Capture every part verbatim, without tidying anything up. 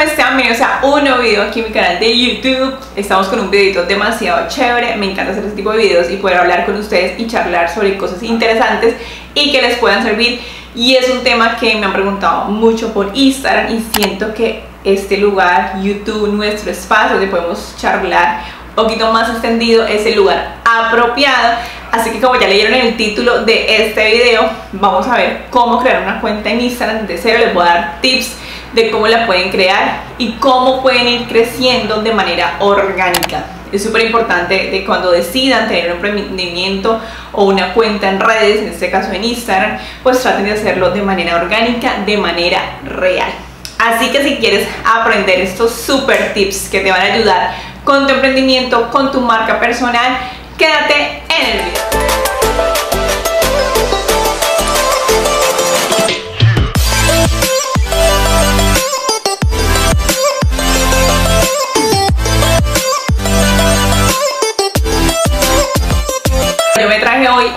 ¿cómo están? Bienvenidos a un nuevo video aquí en mi canal de YouTube. Estamos con un videito demasiado chévere. Me encanta hacer este tipo de videos y poder hablar con ustedes y charlar sobre cosas interesantes y que les puedan servir. Y es un tema que me han preguntado mucho por Instagram y siento que este lugar, YouTube, nuestro espacio donde podemos charlar un poquito más extendido, es el lugar apropiado. Así que como ya leyeron el título de este video, vamos a ver cómo crear una cuenta en Instagram de cero. Les voy a dar tips de cómo la pueden crear y cómo pueden ir creciendo de manera orgánica. Es súper importante de cuando decidan tener un emprendimiento o una cuenta en redes, en este caso en Instagram, pues traten de hacerlo de manera orgánica, de manera real. Así que si quieres aprender estos súper tips que te van a ayudar con tu emprendimiento, con tu marca personal, quédate en el video.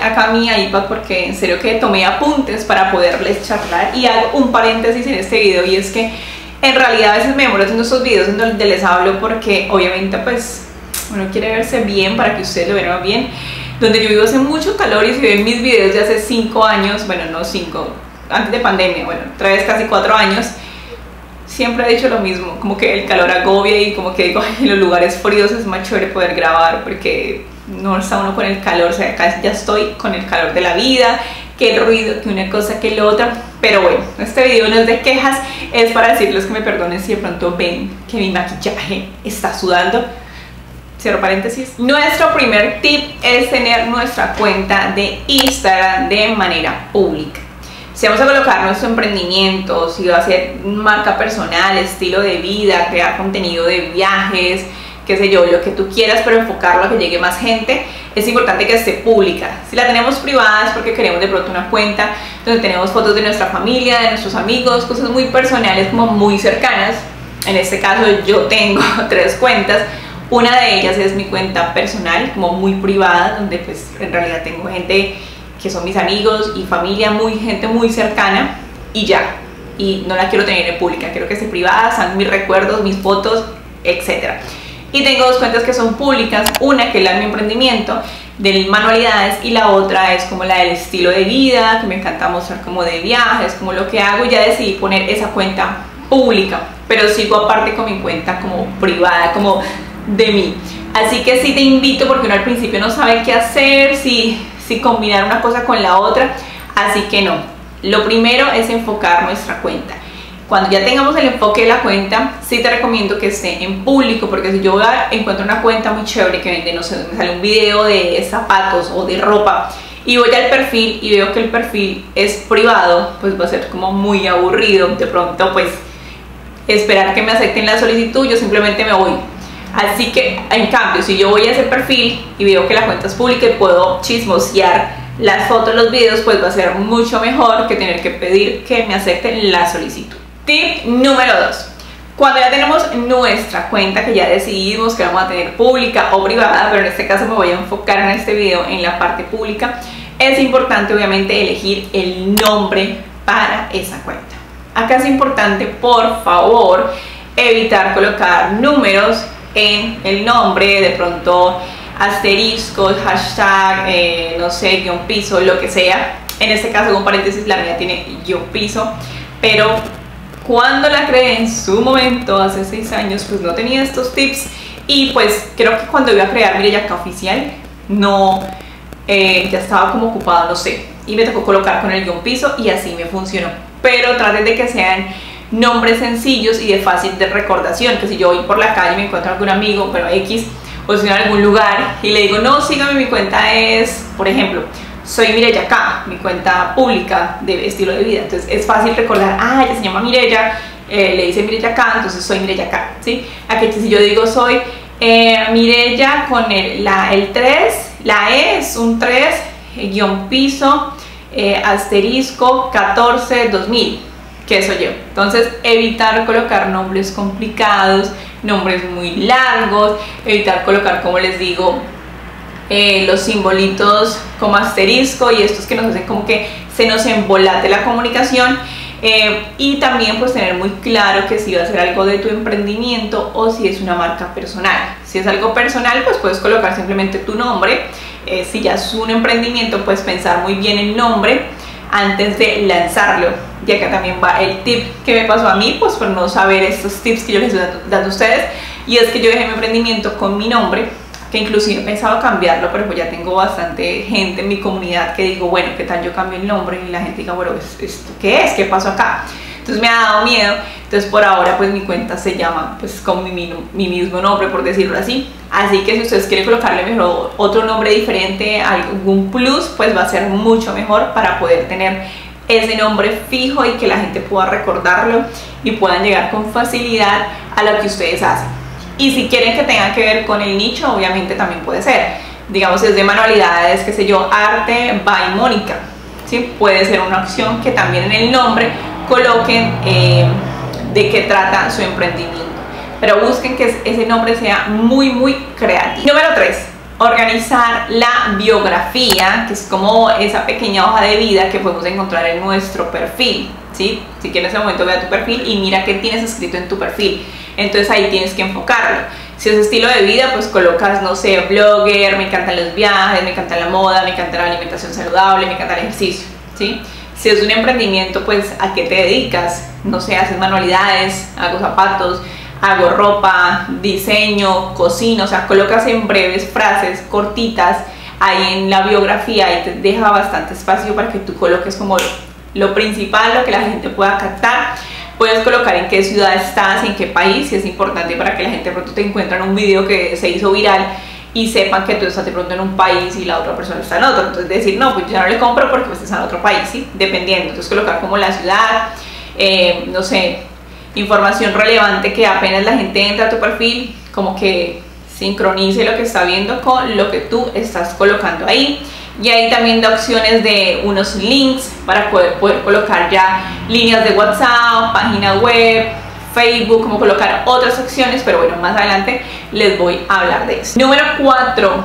Acá mi iPad, porque en serio que tomé apuntes para poderles charlar, y hago un paréntesis en este video, y es que en realidad a veces me demoro haciendo estos videos en donde les hablo porque obviamente pues uno quiere verse bien para que ustedes lo vean bien. Donde yo vivo hace mucho calor, y si ven mis videos de hace cinco años, bueno, no cinco, antes de pandemia, bueno, tres, casi cuatro años, siempre he dicho lo mismo, como que el calor agobia y como que digo, en los lugares fríos es más chévere poder grabar porque no está uno con el calor. O sea, acá ya estoy con el calor de la vida, que el ruido, que una cosa, que la otra. Pero bueno, este video no es de quejas, es para decirles que me perdonen si de pronto ven que mi maquillaje está sudando. Cierro paréntesis. Nuestro primer tip es tener nuestra cuenta de Instagram de manera pública. Si vamos a colocar nuestro emprendimiento, si va a ser marca personal, estilo de vida, crear contenido de viajes, qué sé yo, lo que tú quieras, pero enfocarlo a que llegue más gente, es importante que esté pública. Si la tenemos privada es porque queremos de pronto una cuenta donde tenemos fotos de nuestra familia, de nuestros amigos, cosas muy personales, como muy cercanas. En este caso yo tengo tres cuentas. Una de ellas es mi cuenta personal, como muy privada, donde pues en realidad tengo gente que son mis amigos y familia, muy gente muy cercana, y ya. Y no la quiero tener en pública, quiero que esté privada, sean mis recuerdos, mis fotos, etcétera. Y tengo dos cuentas que son públicas, una que es la de mi emprendimiento, de manualidades, y la otra es como la del estilo de vida, que me encanta mostrar como de viajes, como lo que hago. Ya decidí poner esa cuenta pública, pero sigo aparte con mi cuenta como privada, como de mí. Así que sí te invito, porque uno al principio no sabe qué hacer, si, si combinar una cosa con la otra, así que no. Lo primero es enfocar nuestra cuenta. Cuando ya tengamos el enfoque de la cuenta, sí te recomiendo que esté en público, porque si yo encuentro una cuenta muy chévere que vende, no sé, me sale un video de zapatos o de ropa, y voy al perfil y veo que el perfil es privado, pues va a ser como muy aburrido. De pronto pues esperar que me acepten la solicitud, yo simplemente me voy. Así que en cambio, si yo voy a ese perfil y veo que la cuenta es pública y puedo chismosear las fotos, los videos, pues va a ser mucho mejor que tener que pedir que me acepten la solicitud. Tip número dos. Cuando ya tenemos nuestra cuenta, que ya decidimos que vamos a tener pública o privada, pero en este caso me voy a enfocar en este video en la parte pública, es importante obviamente elegir el nombre para esa cuenta. Acá es importante, por favor, evitar colocar números en el nombre, de pronto asteriscos, hashtag, eh, no sé, guión piso, lo que sea. En este caso, con paréntesis, la mía tiene guión piso, pero cuando la creé en su momento, hace seis años, pues no tenía estos tips, y pues creo que cuando iba a crear mireyak_oficial no, eh, ya estaba como ocupada, no sé, y me tocó colocar con el guión piso y así me funcionó. Pero traten de que sean nombres sencillos y de fácil de recordación, que si yo voy por la calle y me encuentro algún amigo, pero X, o si en algún lugar y le digo, no, sígame, mi cuenta es, por ejemplo, soy Mireya K, mi cuenta pública de estilo de vida. Entonces es fácil recordar, ah, ella se llama Mireya, eh, le dice Mireya K, entonces soy Mireya K, ¿sí? Aquí si yo digo soy eh, Mireya con el, la, el tres, la E es un tres, guión piso, eh, asterisco, catorce, dos mil, que soy yo. Entonces evitar colocar nombres complicados, nombres muy largos, evitar colocar, como les digo, Eh, los simbolitos como asterisco y estos que nos hacen como que se nos embolate la comunicación. eh, y también pues tener muy claro que si va a ser algo de tu emprendimiento o si es una marca personal. Si es algo personal, pues puedes colocar simplemente tu nombre. Eh, si ya es un emprendimiento, pues pensar muy bien el nombre antes de lanzarlo. Y acá también va el tip que me pasó a mí, pues por no saber estos tips que yo les estoy dando a ustedes, y es que yo dejé mi emprendimiento con mi nombre, que inclusive he pensado cambiarlo, pero pues ya tengo bastante gente en mi comunidad que digo, bueno, ¿qué tal yo cambio el nombre? Y la gente diga, bueno, ¿esto qué es? ¿Qué pasó acá? Entonces me ha dado miedo, entonces por ahora pues mi cuenta se llama pues con mi, mi, mi mismo nombre, por decirlo así. Así que si ustedes quieren colocarle mejor otro nombre diferente, algún plus, pues va a ser mucho mejor para poder tener ese nombre fijo y que la gente pueda recordarlo y puedan llegar con facilidad a lo que ustedes hacen. Y si quieren que tenga que ver con el nicho, obviamente también puede ser, digamos, si es de manualidades, qué sé yo, arte by Mónica, ¿sí? Puede ser una opción que también en el nombre coloquen eh, de qué trata su emprendimiento, pero busquen que ese nombre sea muy muy creativo. Número tres, organizar la biografía, que es como esa pequeña hoja de vida que podemos encontrar en nuestro perfil, ¿sí? Si quieres, en ese momento ve a tu perfil y mira qué tienes escrito en tu perfil. Entonces ahí tienes que enfocarlo. Si es estilo de vida, pues colocas, no sé, blogger, me encantan los viajes, me encanta la moda, me encanta la alimentación saludable, me encanta el ejercicio, ¿sí? Si es un emprendimiento, pues a qué te dedicas, no sé, haces manualidades, hago zapatos, hago ropa, diseño, cocino, o sea, colocas en breves frases cortitas ahí en la biografía y te deja bastante espacio para que tú coloques como lo, lo principal, lo que la gente pueda captar. Puedes colocar en qué ciudad estás, en qué país, si es importante para que la gente pronto te encuentre en un video que se hizo viral y sepan que tú estás de pronto en un país y la otra persona está en otro. Entonces decir, no, pues yo no le compro porque pues está en otro país, ¿sí? Dependiendo. Entonces colocar como la ciudad, eh, no sé, información relevante que apenas la gente entra a tu perfil, como que sincronice lo que está viendo con lo que tú estás colocando ahí. Y ahí también da opciones de unos links para poder, poder colocar ya líneas de WhatsApp, página web, Facebook, como colocar otras opciones, pero bueno, más adelante les voy a hablar de eso. Número cuatro,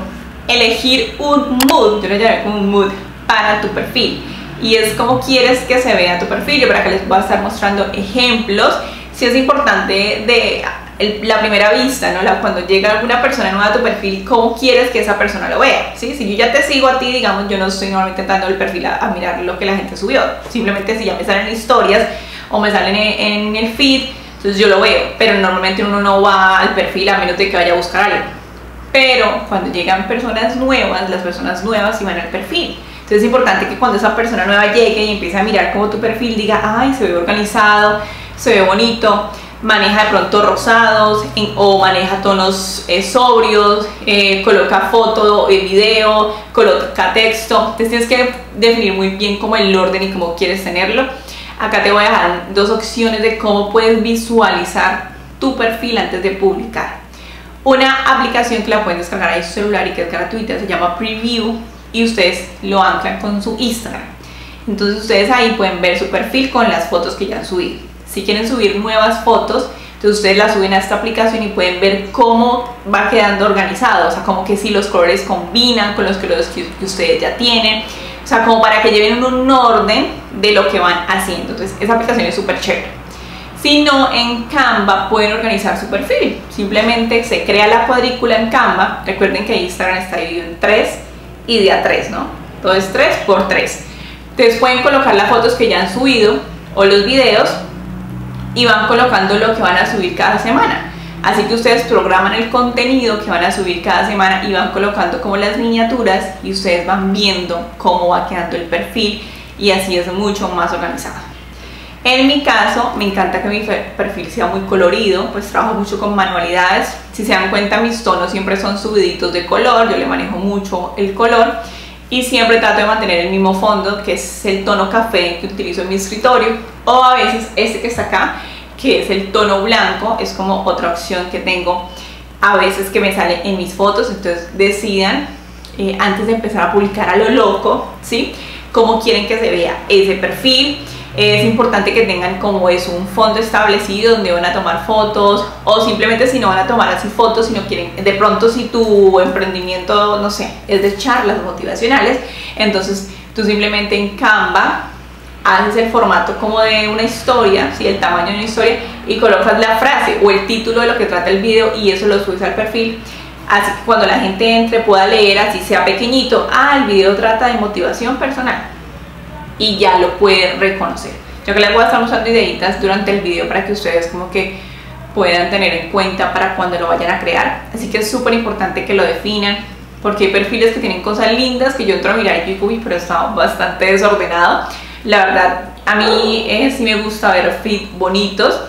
elegir un mood, yo lo llamé como un mood para tu perfil, y es como quieres que se vea tu perfil. Yo para que les voy a estar mostrando ejemplos. Si es importante de la primera vista, ¿no? La, cuando llega alguna persona nueva a tu perfil, ¿cómo quieres que esa persona lo vea? ¿Sí? Si yo ya te sigo a ti, digamos, yo no estoy normalmente entrando el perfil a, a mirar lo que la gente subió. Simplemente si ya me salen historias o me salen en, en el feed, entonces yo lo veo. Pero normalmente uno no va al perfil a menos de que vaya a buscar algo. Pero cuando llegan personas nuevas, las personas nuevas sí van al perfil. Entonces es importante que cuando esa persona nueva llegue y empiece a mirar como tu perfil, diga, ay, se ve organizado, se ve bonito, maneja de pronto rosados en, o maneja tonos eh, sobrios, eh, coloca foto, eh, video, coloca texto. Entonces tienes que definir muy bien como el orden y cómo quieres tenerlo. Acá te voy a dejar dos opciones de cómo puedes visualizar tu perfil antes de publicar. Una aplicación que la pueden descargar ahí su celular y que es gratuita, se llama Preview, y ustedes lo anclan con su Instagram. Entonces ustedes ahí pueden ver su perfil con las fotos que ya han subido. Si quieren subir nuevas fotos, entonces ustedes las suben a esta aplicación y pueden ver cómo va quedando organizado, o sea, como que si los colores combinan con los colores que ustedes ya tienen, o sea, como para que lleven un orden de lo que van haciendo. Entonces esa aplicación es súper chévere. Si no, en Canva pueden organizar su perfil, simplemente se crea la cuadrícula en Canva. Recuerden que Instagram está dividido en tres y de a tres, ¿no? Entonces tres por tres. Entonces pueden colocar las fotos que ya han subido o los videos y van colocando lo que van a subir cada semana. Así que ustedes programan el contenido que van a subir cada semana y van colocando como las miniaturas y ustedes van viendo cómo va quedando el perfil, y así es mucho más organizado. En mi caso, me encanta que mi perfil sea muy colorido, pues trabajo mucho con manualidades. Si se dan cuenta, mis tonos siempre son subiditos de color, yo le manejo mucho el color y siempre trato de mantener el mismo fondo, que es el tono café que utilizo en mi escritorio, o a veces este que está acá, que es el tono blanco, es como otra opción que tengo a veces que me sale en mis fotos. Entonces decidan eh, antes de empezar a publicar a lo loco, ¿sí?, cómo quieren que se vea ese perfil. Es importante que tengan como es un fondo establecido donde van a tomar fotos, o simplemente si no van a tomar así fotos, si no quieren, de pronto si tu emprendimiento, no sé, es de charlas motivacionales, entonces tú simplemente en Canva haces el formato como de una historia, ¿sí? El tamaño de una historia, y colocas la frase o el título de lo que trata el video y eso lo subes al perfil. Así que cuando la gente entre pueda leer, así sea pequeñito, ah, el video trata de motivación personal, y ya lo puede reconocer. Yo que les voy a estar usando ideitas durante el video para que ustedes como que puedan tener en cuenta para cuando lo vayan a crear. Así que es súper importante que lo definan, porque hay perfiles que tienen cosas lindas que yo entro a mirar y digo, uy, pero está bastante desordenado. La verdad, a mí eh, sí me gusta ver feed bonitos.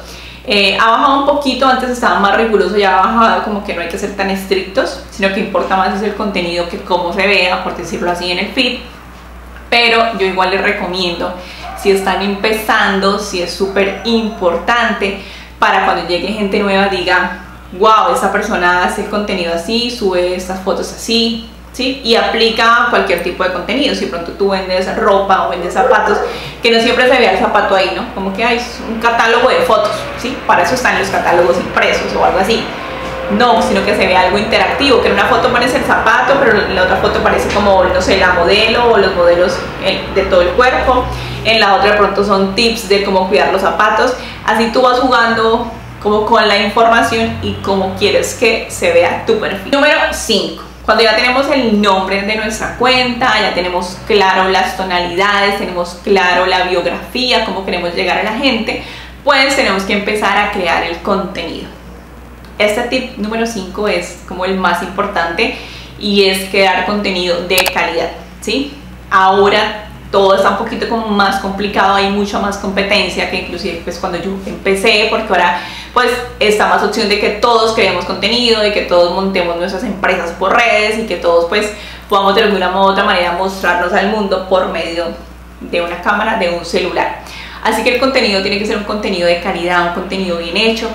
Eh, ha bajado un poquito, antes estaba más riguroso, ya ha bajado, como que no hay que ser tan estrictos, sino que importa más es el contenido que cómo se vea, por decirlo así, en el feed. Pero yo igual les recomiendo, si están empezando, si es súper importante para cuando llegue gente nueva diga, wow, esta persona hace el contenido así, sube estas fotos así, ¿sí? Y aplica cualquier tipo de contenido. Si pronto tú vendes ropa o vendes zapatos, que no siempre se vea el zapato ahí, ¿no? Como que hay un catálogo de fotos, ¿sí? Para eso están los catálogos impresos o algo así. No, sino que se vea algo interactivo, que en una foto parece el zapato, pero en la otra foto parece como, no sé, la modelo o los modelos de todo el cuerpo. En la otra de pronto son tips de cómo cuidar los zapatos. Así tú vas jugando como con la información y cómo quieres que se vea tu perfil. Número cinco. Cuando ya tenemos el nombre de nuestra cuenta, ya tenemos claro las tonalidades, tenemos claro la biografía, cómo queremos llegar a la gente, pues tenemos que empezar a crear el contenido. Este tip número cinco es como el más importante y es crear contenido de calidad, ¿sí? Ahora todo está un poquito como más complicado, hay mucha más competencia que inclusive pues cuando yo empecé, porque ahora pues está más opción de que todos creemos contenido, de que todos montemos nuestras empresas por redes y que todos pues podamos de alguna u otra manera mostrarnos al mundo por medio de una cámara, de un celular. Así que el contenido tiene que ser un contenido de calidad, un contenido bien hecho,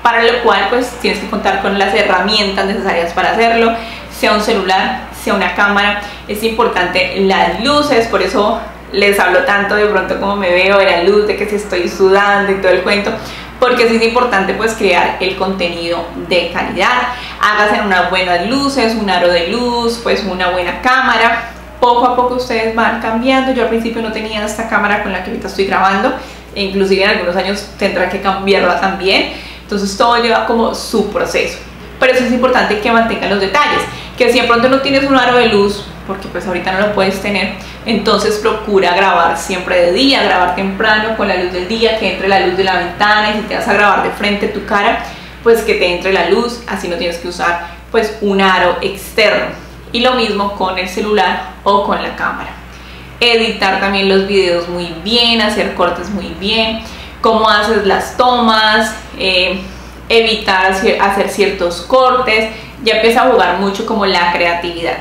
para lo cual pues tienes que contar con las herramientas necesarias para hacerlo, sea un celular, sea una cámara. Es importante las luces, por eso les hablo tanto de pronto como me veo, de la luz, de que si estoy sudando y todo el cuento, porque sí es importante pues crear el contenido de calidad. Háganse unas buenas luces, un aro de luz, pues una buena cámara. Poco a poco ustedes van cambiando. Yo al principio no tenía esta cámara con la que ahorita estoy grabando, e inclusive en algunos años tendrá que cambiarla también. Entonces todo lleva como su proceso, pero eso es importante que mantengan los detalles, que si de pronto no tienes un aro de luz, porque pues ahorita no lo puedes tener, entonces procura grabar siempre de día, grabar temprano con la luz del día, que entre la luz de la ventana, y si te vas a grabar de frente tu cara, pues que te entre la luz, así no tienes que usar pues un aro externo. Y lo mismo con el celular o con la cámara. Editar también los videos muy bien, hacer cortes muy bien, cómo haces las tomas, eh, evitar hacer ciertos cortes, ya empieza a jugar mucho como la creatividad.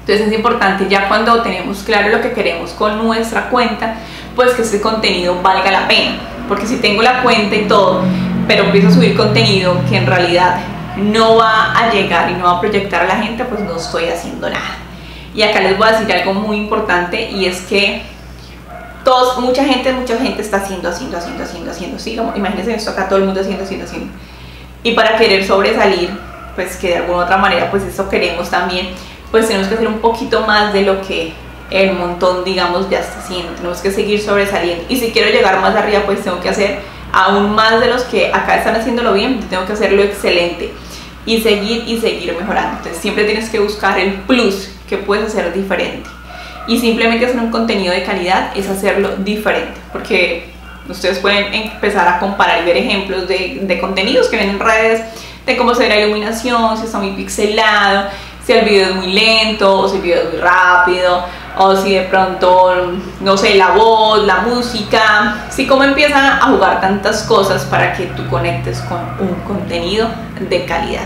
Entonces es importante ya cuando tenemos claro lo que queremos con nuestra cuenta, pues que ese contenido valga la pena, porque si tengo la cuenta y todo, pero empiezo a subir contenido que en realidad no va a llegar y no va a proyectar a la gente, pues no estoy haciendo nada. Y acá les voy a decir algo muy importante, y es que todos, mucha gente, mucha gente está haciendo, haciendo, haciendo, haciendo, haciendo, ¿sí? Como, imagínense esto acá, todo el mundo haciendo, haciendo, haciendo. Y para querer sobresalir, pues que de alguna u otra manera, pues eso queremos también, pues tenemos que hacer un poquito más de lo que el montón, digamos, ya está haciendo. Tenemos que seguir sobresaliendo. Y si quiero llegar más arriba, pues tengo que hacer aún más de los que acá están haciéndolo bien, tengo que hacerlo excelente. Y seguir y seguir mejorando. Entonces siempre tienes que buscar el plus que puedes hacer diferente. Y simplemente hacer un contenido de calidad es hacerlo diferente, porque ustedes pueden empezar a comparar y ver ejemplos de, de contenidos que ven en redes, de cómo se ve la iluminación, si está muy pixelado, si el video es muy lento, o si el video es muy rápido, o si de pronto, no sé, la voz, la música, si cómo empiezan a jugar tantas cosas para que tú conectes con un contenido de calidad.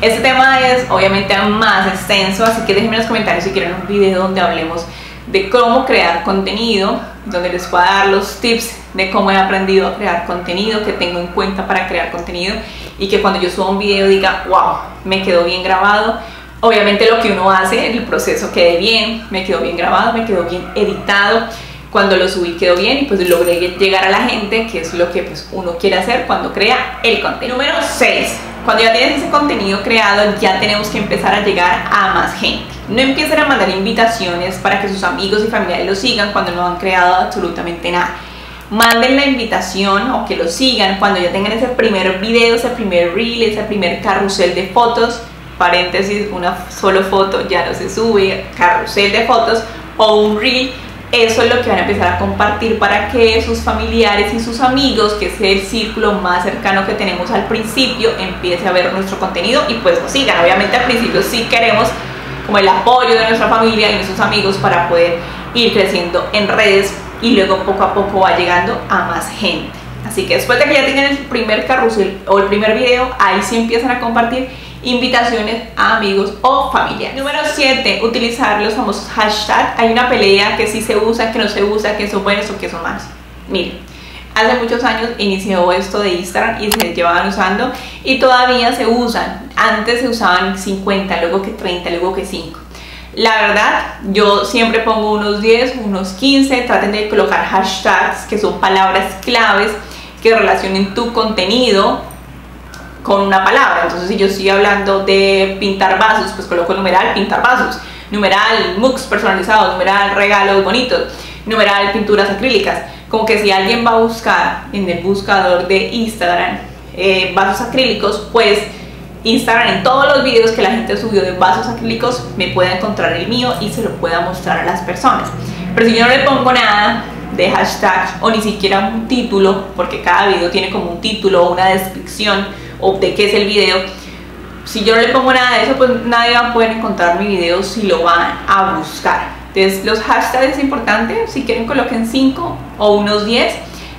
Este tema es obviamente más extenso, así que déjenme en los comentarios si quieren un video donde hablemos de cómo crear contenido, donde les voy a dar los tips de cómo he aprendido a crear contenido, que tengo en cuenta para crear contenido, y que cuando yo suba un video diga, wow, me quedó bien grabado. Obviamente lo que uno hace, el proceso quede bien, me quedó bien grabado, me quedó bien editado, cuando lo subí quedó bien y pues logré llegar a la gente, que es lo que pues uno quiere hacer cuando crea el contenido. Número seis. Cuando ya tienes ese contenido creado, ya tenemos que empezar a llegar a más gente. No empiecen a mandar invitaciones para que sus amigos y familiares lo sigan cuando no han creado absolutamente nada. Manden la invitación o que lo sigan cuando ya tengan ese primer video, ese primer reel, ese primer carrusel de fotos, paréntesis, una sola foto ya no se sube, carrusel de fotos o un reel. Eso es lo que van a empezar a compartir para que sus familiares y sus amigos, que es el círculo más cercano que tenemos al principio, empiece a ver nuestro contenido y pues nos sigan. Obviamente al principio sí queremos como el apoyo de nuestra familia y nuestros amigos para poder ir creciendo en redes y luego poco a poco va llegando a más gente. Así que después de que ya tengan el primer carrusel o el primer video, ahí sí empiezan a compartir invitaciones a amigos o familiares. Número siete. Utilizar los famosos hashtags. Hay una pelea que sí se usa, que no se usa, que son buenos o que son malos. Miren, hace muchos años inició esto de Instagram y se llevaban usando y todavía se usan. Antes se usaban cincuenta, luego que treinta, luego que cinco. La verdad, yo siempre pongo unos diez, unos quince. Traten de colocar hashtags que son palabras claves que relacionen tu contenido con una palabra. Entonces si yo estoy hablando de pintar vasos, pues coloco numeral pintar vasos, numeral mugs personalizados, numeral regalos bonitos, numeral pinturas acrílicas. Como que si alguien va a buscar en el buscador de Instagram eh, vasos acrílicos, pues Instagram en todos los videos que la gente subió de vasos acrílicos me pueda encontrar el mío y se lo pueda mostrar a las personas. Pero si yo no le pongo nada de hashtag o ni siquiera un título, porque cada video tiene como un título o una descripción o de qué es el video, si yo no le pongo nada de eso, pues nadie va a poder encontrar mi video si lo van a buscar. Entonces los hashtags es importante, si quieren coloquen cinco o unos diez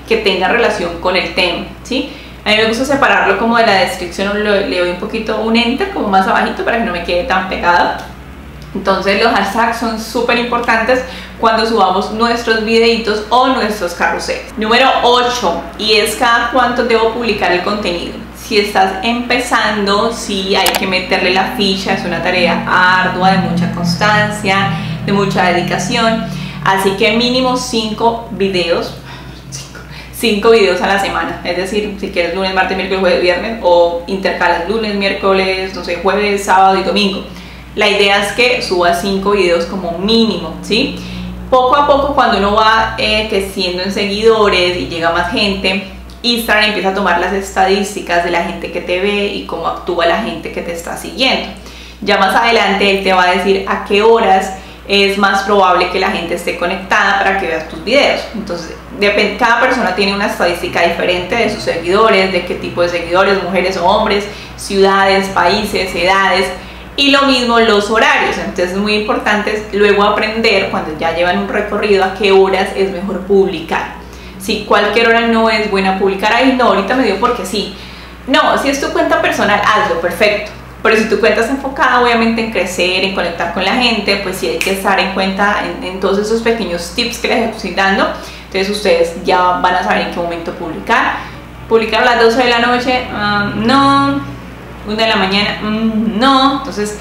que tengan relación con el tema, ¿sí? A mí me gusta separarlo como de la descripción, le doy un poquito un enter como más abajito para que no me quede tan pegado. Entonces los hashtags son súper importantes cuando subamos nuestros videitos o nuestros carruseles. Número ocho, y es cada cuánto debo publicar el contenido. Si estás empezando, sí hay que meterle la ficha, es una tarea ardua, de mucha constancia, de mucha dedicación. Así que mínimo cinco videos, cinco videos a la semana. Es decir, si quieres lunes, martes, miércoles, jueves, viernes, o intercalas lunes, miércoles, no sé, jueves, sábado y domingo. La idea es que subas cinco videos como mínimo, ¿sí? Poco a poco, cuando uno va eh, creciendo en seguidores y llega más gente, Instagram empieza a tomar las estadísticas de la gente que te ve y cómo actúa la gente que te está siguiendo. Ya más adelante él te va a decir a qué horas es más probable que la gente esté conectada para que veas tus videos. Entonces, cada persona tiene una estadística diferente de sus seguidores, de qué tipo de seguidores, mujeres o hombres, ciudades, países, edades, y lo mismo los horarios. Entonces es muy importante luego aprender, cuando ya llevan un recorrido, a qué horas es mejor publicar. Si cualquier hora no es buena publicar, ahí no, ahorita me dio porque sí. No, si es tu cuenta personal, hazlo, perfecto. Pero si tu cuenta está enfocada obviamente en crecer, en conectar con la gente, pues sí hay que estar en cuenta en, en todos esos pequeños tips que les estoy dando. Entonces ustedes ya van a saber en qué momento publicar. Publicar a las doce de la noche, uh, no, una de la mañana, mm, no. Entonces,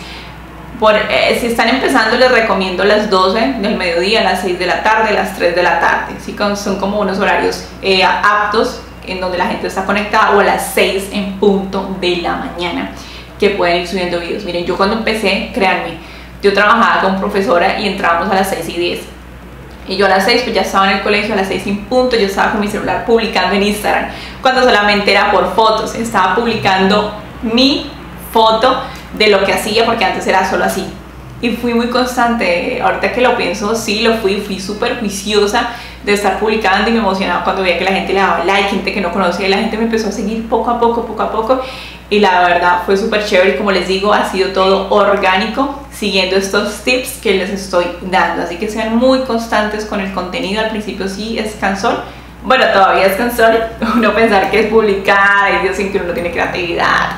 por, eh, si están empezando, les recomiendo las doce del mediodía, las seis de la tarde, las tres de la tarde. ¿Sí? Son como unos horarios eh, aptos en donde la gente está conectada, o a las seis en punto de la mañana, que pueden ir subiendo videos. Miren, yo cuando empecé, créanme, yo trabajaba con profesora y entrábamos a las seis y diez. Y yo a las seis, pues ya estaba en el colegio, a las seis en punto, yo estaba con mi celular publicando en Instagram, cuando solamente era por fotos, estaba publicando mi foto de lo que hacía, porque antes era solo así. Y fui muy constante, ahorita que lo pienso, sí lo fui, fui súper juiciosa de estar publicando y me emocionaba cuando veía que la gente le daba like, gente que no conocía, y la gente me empezó a seguir poco a poco, poco a poco, y la verdad fue súper chévere. Como les digo, ha sido todo orgánico, siguiendo estos tips que les estoy dando. Así que sean muy constantes con el contenido. Al principio sí es cansón. Bueno, todavía es cansón uno pensar que es publicar, y Dios, sin que uno no tiene creatividad,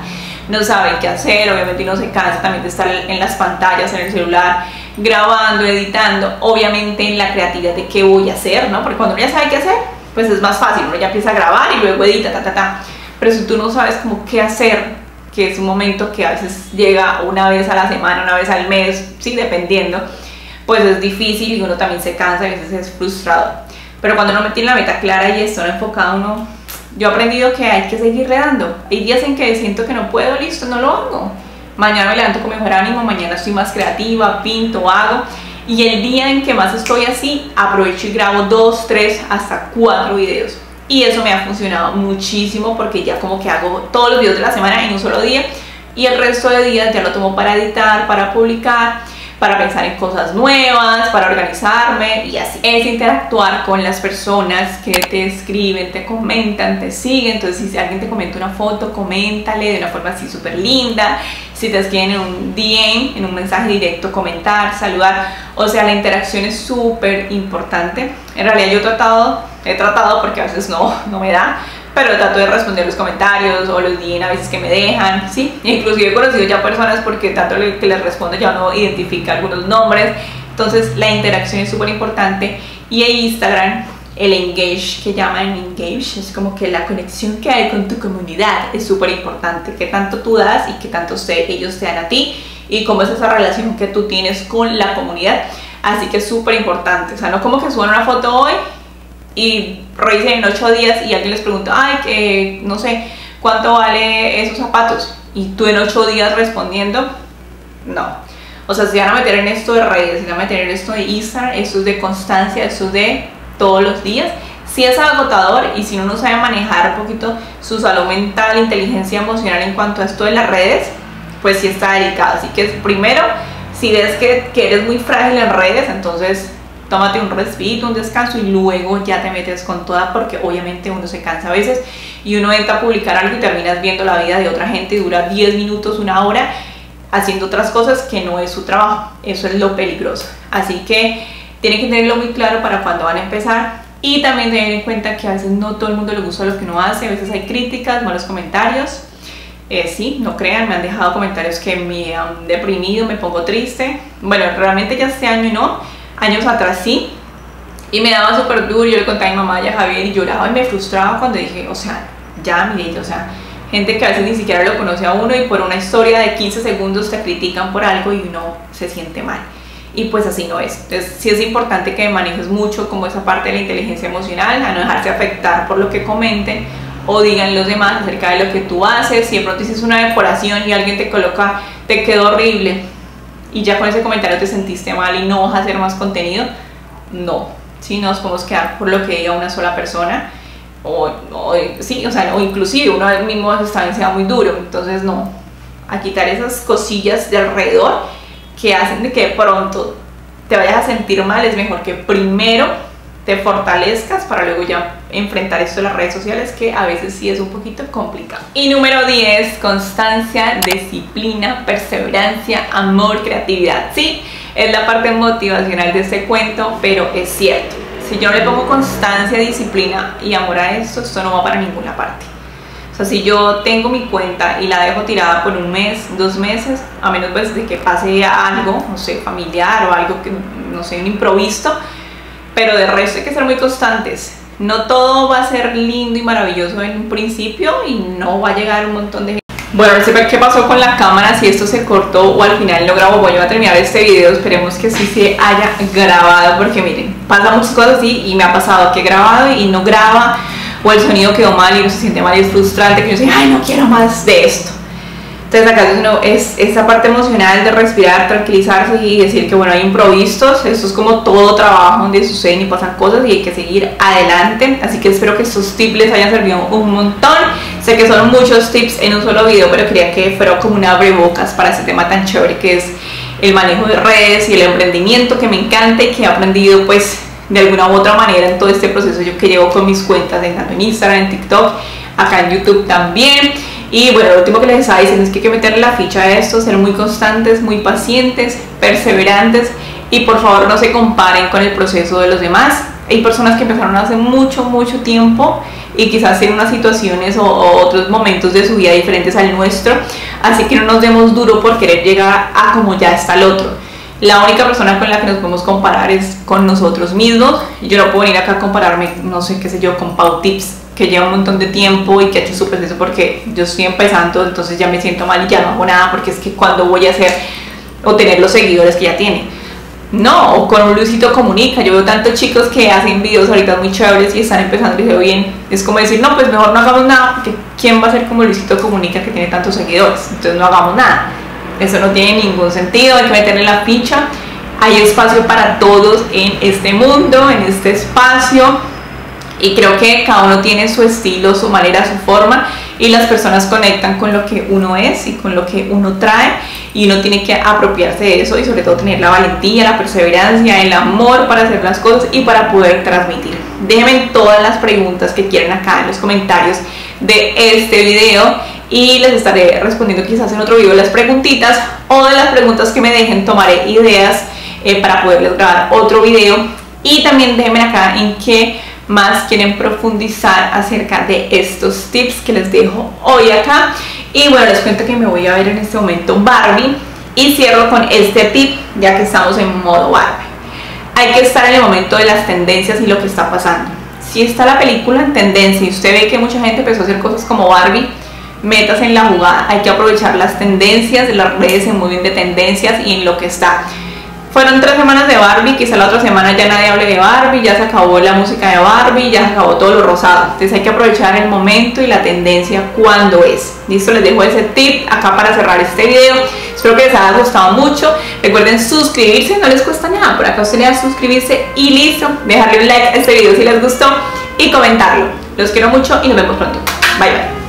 no sabe qué hacer. Obviamente uno se cansa también de estar en las pantallas, en el celular, grabando, editando, obviamente en la creatividad de qué voy a hacer, ¿no? Porque cuando uno ya sabe qué hacer, pues es más fácil, uno ya empieza a grabar y luego edita, ta, ta, ta. Pero si tú no sabes como qué hacer, que es un momento que a veces llega una vez a la semana, una vez al mes, sí, dependiendo, pues es difícil y uno también se cansa, a veces es frustrado. Pero cuando uno tiene la meta clara y está enfocado, uno Yo he aprendido que hay que seguirle dando. Hay días en que siento que no puedo, listo, no lo hago. Mañana me levanto con mejor ánimo, mañana estoy más creativa, pinto, hago. Y el día en que más estoy así, aprovecho y grabo dos, tres, hasta cuatro videos. Y eso me ha funcionado muchísimo porque ya como que hago todos los videos de la semana en un solo día. Y el resto de días ya lo tomo para editar, para publicar, para pensar en cosas nuevas, para organizarme y así. Es interactuar con las personas que te escriben, te comentan, te siguen. Entonces, si alguien te comenta una foto, coméntale de una forma así súper linda. Si te escriben en un D M, en un mensaje directo, comentar, saludar. O sea, la interacción es súper importante. En realidad yo he tratado, he tratado porque a veces no, no me da, pero trato de responder los comentarios o los D M a veces que me dejan, ¿sí? Inclusive he conocido ya personas porque tanto que les respondo ya no identifica algunos nombres. Entonces la interacción es súper importante. Y en Instagram, el engage, que llaman engage, es como que la conexión que hay con tu comunidad es súper importante. Qué tanto tú das y qué tanto ellos te dan a ti y cómo es esa relación que tú tienes con la comunidad. Así que es súper importante. O sea, no como que suban una foto hoy y revisen en ocho días y alguien les pregunta, ay, que no sé, ¿cuánto vale esos zapatos? Y tú en ocho días respondiendo, no. O sea, si van a meter en esto de redes, si van a meter en esto de Instagram, esto es de constancia, esto es de todos los días. Si es agotador y si uno no sabe manejar un poquito su salud mental, inteligencia emocional en cuanto a esto de las redes, pues sí está delicado. Así que primero, si ves que, que eres muy frágil en redes, entonces tómate un respiro, un descanso y luego ya te metes con toda, porque obviamente uno se cansa a veces y uno entra a publicar algo y terminas viendo la vida de otra gente y dura diez minutos, una hora haciendo otras cosas que no es su trabajo. Eso es lo peligroso. Así que tienen que tenerlo muy claro para cuando van a empezar y también tener en cuenta que a veces no todo el mundo le gusta lo que uno hace, a veces hay críticas, malos comentarios. Eh, sí, no crean, me han dejado comentarios que me han deprimido, me pongo triste. Bueno, realmente ya este año no, años atrás sí, y me daba súper duro. Yo le contaba a mi mamá y a Javier y lloraba y me frustraba cuando dije, o sea, ya mire, o sea, gente que a veces ni siquiera lo conoce a uno y por una historia de quince segundos te critican por algo y uno se siente mal, y pues así no es. Entonces sí es importante que manejes mucho como esa parte de la inteligencia emocional, a no dejarse afectar por lo que comenten o digan los demás acerca de lo que tú haces. Si de pronto hiciste una decoración y alguien te coloca, te quedó horrible, y ya con ese comentario te sentiste mal y no vas a hacer más contenido, no. Sí, no nos podemos quedar por lo que diga una sola persona, o, o, sí, o, sea, o inclusive uno mismo está siendo muy duro. Entonces no, a quitar esas cosillas de alrededor que hacen de que de pronto te vayas a sentir mal. Es mejor que primero te fortalezcas para luego ya enfrentar esto en las redes sociales, que a veces sí es un poquito complicado. Y número diez, constancia, disciplina, perseverancia, amor, creatividad. Sí, es la parte motivacional de este cuento, pero es cierto. Si yo no le pongo constancia, disciplina y amor a esto, esto no va para ninguna parte. O sea, si yo tengo mi cuenta y la dejo tirada por un mes, dos meses, a menos pues de que pase algo, no sé, familiar o algo que, no sé, un imprevisto, pero de resto hay que ser muy constantes. No todo va a ser lindo y maravilloso en un principio y no va a llegar un montón de gente. Bueno, a ver qué pasó con la cámara, si esto se cortó o al final lo grabó. Bueno, yo voy a terminar este video, esperemos que sí se haya grabado, porque miren, pasa muchas cosas así y me ha pasado que he grabado y no graba, o el sonido quedó mal y uno se siente mal y es frustrante, que uno dice, ay, no quiero más de esto. Entonces acá es, uno, es esa parte emocional de respirar, tranquilizarse y decir que bueno, hay imprevistos, esto es como todo trabajo donde suceden y pasan cosas y hay que seguir adelante. Así que espero que estos tips les hayan servido un montón. Sé que son muchos tips en un solo video, pero quería que fuera como un abrebocas para este tema tan chévere que es el manejo de redes y el emprendimiento, que me encanta y que he aprendido pues de alguna u otra manera en todo este proceso yo que llevo con mis cuentas, tanto en Instagram, en TikTok, acá en YouTube también. Y bueno, lo último que les estaba diciendo es que hay que meterle la ficha a esto, ser muy constantes, muy pacientes, perseverantes, y por favor no se comparen con el proceso de los demás. Hay personas que empezaron hace mucho, mucho tiempo y quizás en unas situaciones o, o otros momentos de su vida diferentes al nuestro, así que no nos demos duro por querer llegar a como ya está el otro. La única persona con la que nos podemos comparar es con nosotros mismos. Yo no puedo venir acá a compararme, no sé, qué sé yo, con Pautips, que lleva un montón de tiempo y que ha hecho su proceso, porque yo estoy empezando, entonces ya me siento mal y ya no hago nada, porque es que cuando voy a hacer o tener los seguidores que ya tiene. No, o con un Luisito Comunica. Yo veo tantos chicos que hacen videos ahorita muy chéveres y están empezando y se bien. Es como decir, no, pues mejor no hagamos nada, porque ¿quién va a ser como Luisito Comunica que tiene tantos seguidores? Entonces no hagamos nada. Eso no tiene ningún sentido, hay que meterle la ficha. Hay espacio para todos en este mundo, en este espacio. Y creo que cada uno tiene su estilo, su manera, su forma. Y las personas conectan con lo que uno es y con lo que uno trae. Y uno tiene que apropiarse de eso y sobre todo tener la valentía, la perseverancia, el amor para hacer las cosas y para poder transmitir. Déjenme todas las preguntas que quieran acá en los comentarios de este video. Y les estaré respondiendo quizás en otro video las preguntitas, o de las preguntas que me dejen tomaré ideas eh, para poderles grabar otro video. Y también déjenme acá en qué más quieren profundizar acerca de estos tips que les dejo hoy acá. Y bueno, les cuento que me voy a ver en este momento Barbie y cierro con este tip, ya que estamos en modo Barbie. Hay que estar en el momento de las tendencias y lo que está pasando. Si está la película en tendencia y usted ve que mucha gente empezó a hacer cosas como Barbie, metas en la jugada. Hay que aprovechar las tendencias, las redes se mueven de tendencias y en lo que está. Fueron tres semanas de Barbie, quizá la otra semana ya nadie hable de Barbie, ya se acabó la música de Barbie, ya se acabó todo lo rosado. Entonces hay que aprovechar el momento y la tendencia cuando es. Listo, les dejo ese tip acá para cerrar este video. Espero que les haya gustado mucho. Recuerden suscribirse, no les cuesta nada. Por acá usted le da suscribirse y listo. Dejarle un like a este video si les gustó y comentarlo. Los quiero mucho y nos vemos pronto. Bye bye.